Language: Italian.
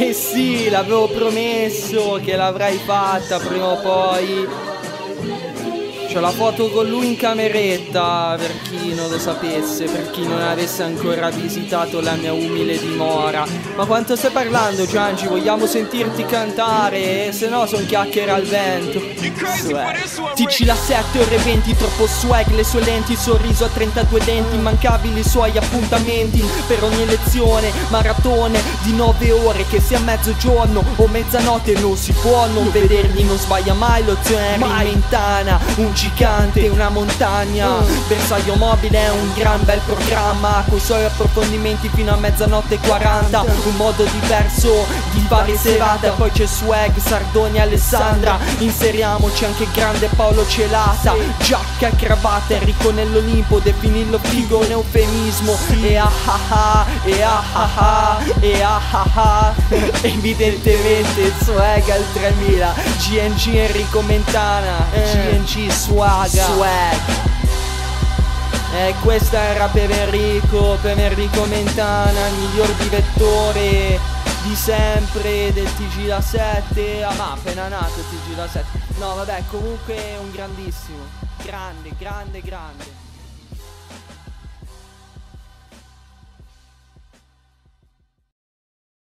Eh sì, l'avevo promesso che l'avrei fatta prima o poi. C'ho la foto con lui in cameretta, per chi non lo sapesse, per chi non avesse ancora visitato la mia umile dimora. Ma quanto stai parlando, Giangi? Vogliamo sentirti cantare, se no son chiacchiere al vento. TG LA7 ore 20, troppo swag, le sue lenti, sorriso a 32 denti, immancabili i suoi appuntamenti per ogni lezione, maratone di 9 ore, che sia mezzogiorno o mezzanotte non si può non vedergli, non sbaglia mai lo zio Enrico Mentana, un gigante, una montagna. Bersaglio mobile è un gran bel programma, coi suoi approfondimenti fino a mezzanotte 40, un modo diverso di fare serata. Poi c'è swag, Sardoni, Alessandra, inseriamoci anche grande Paolo Celata, giacca e cravatta, Enrico nell'Olimpo, definirlo figo un eufemismo. E ah ah ah, e ah ah ah, e ah ah ah. Evidentemente swag al 3000, GNG Enrico Mentana, GNG swaga. Swag. E questa era per Enrico Mentana, il miglior direttore di sempre del TG LA7. Ah, ma appena nato il TG LA7. No vabbè, comunque è un grandissimo. Grande, grande, grande.